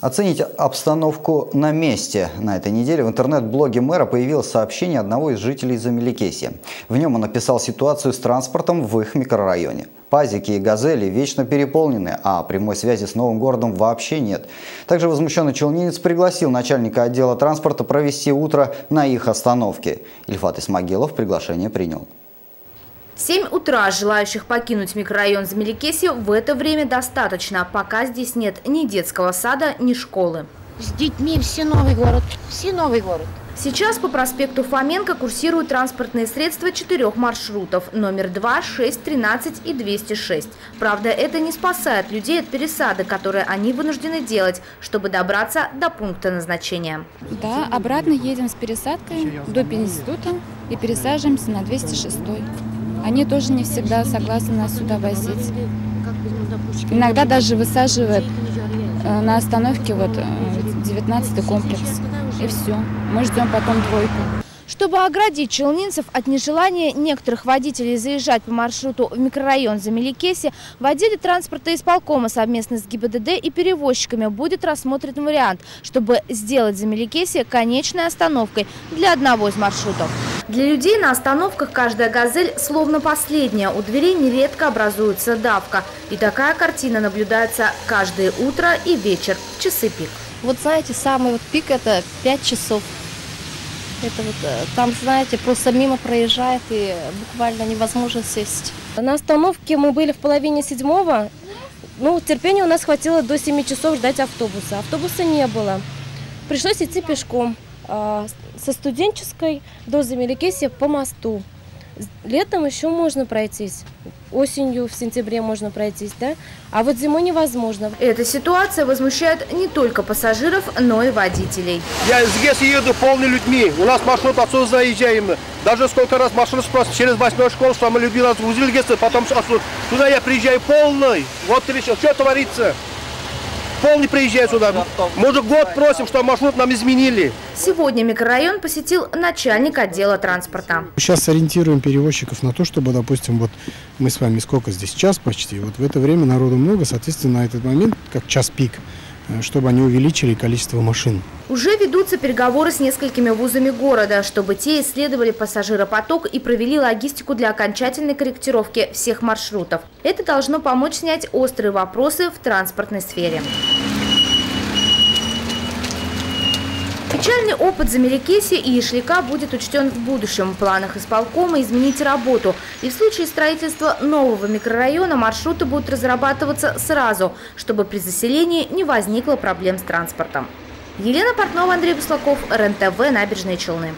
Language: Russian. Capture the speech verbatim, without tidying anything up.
Оценить обстановку на месте. На этой неделе в интернет-блоге мэра появилось сообщение одного из жителей Замелекесья. В нем он описал ситуацию с транспортом в их микрорайоне. Пазики и газели вечно переполнены, а прямой связи с Новым городом вообще нет. Также возмущенный челнинец пригласил начальника отдела транспорта провести утро на их остановке. Ильфат Исмагилов приглашение принял. В семь утра желающих покинуть микрорайон Замелекесье в это время достаточно, пока здесь нет ни детского сада, ни школы. С детьми все Новый город, все Новый город. Сейчас по проспекту Фоменко курсируют транспортные средства четырех маршрутов – номер два, шесть, тринадцать и двести шесть. Правда, это не спасает людей от пересады, которые они вынуждены делать, чтобы добраться до пункта назначения. Да, обратно едем с пересадкой до института и пересаживаемся на двести шесть. Они тоже не всегда согласны нас сюда возить. Иногда даже высаживают на остановке вот девятнадцатый комплекс. И все. Мы ждем потом двойку. Чтобы оградить челнинцев от нежелания некоторых водителей заезжать по маршруту в микрорайон Замелекесье, в отделе транспорта исполкома совместно с ГИБДД и перевозчиками будет рассмотрен вариант, чтобы сделать Замелекесье конечной остановкой для одного из маршрутов. Для людей на остановках каждая «Газель» словно последняя. У дверей нередко образуется давка. И такая картина наблюдается каждое утро и вечер в часы пик. Вот знаете, самый вот пик – это пять часов. Это вот, там, знаете, просто мимо проезжает и буквально невозможно сесть. На остановке мы были в половине седьмого. Ну, терпения у нас хватило до семи часов ждать автобуса. Автобуса не было. Пришлось идти пешком. Со Студенческой до Замелекесья по мосту. Летом еще можно пройтись, осенью, в сентябре можно пройтись, да? А вот зимой невозможно. Эта ситуация возмущает не только пассажиров, но и водителей. Я из ГЭС еду полный людьми, у нас маршрут отсюда заезжаем. Даже сколько раз маршрут просто через восьмую школу, что мы любили, разгрузили ГЭС, потом отсюда. Сюда я приезжаю полный, вот ты решил, что творится? Полный приезжает сюда. Мы уже год просим, что маршрут нам изменили. Сегодня микрорайон посетил начальник отдела транспорта. Сейчас ориентируем перевозчиков на то, чтобы, допустим, вот мы с вами сколько здесь, час почти, вот в это время народу много, соответственно, на этот момент, как час пик, чтобы они увеличили количество машин. Уже ведутся переговоры с несколькими вузами города, чтобы те исследовали пассажиропоток и провели логистику для окончательной корректировки всех маршрутов. Это должно помочь снять острые вопросы в транспортной сфере. Печальный опыт Замелекесья и Ишлика будет учтен в будущем. В планах исполкома изменить работу. И в случае строительства нового микрорайона маршруты будут разрабатываться сразу, чтобы при заселении не возникло проблем с транспортом. Елена Портнова, Андрей Буслаков, РЕН-ТВ, Набережные Челны.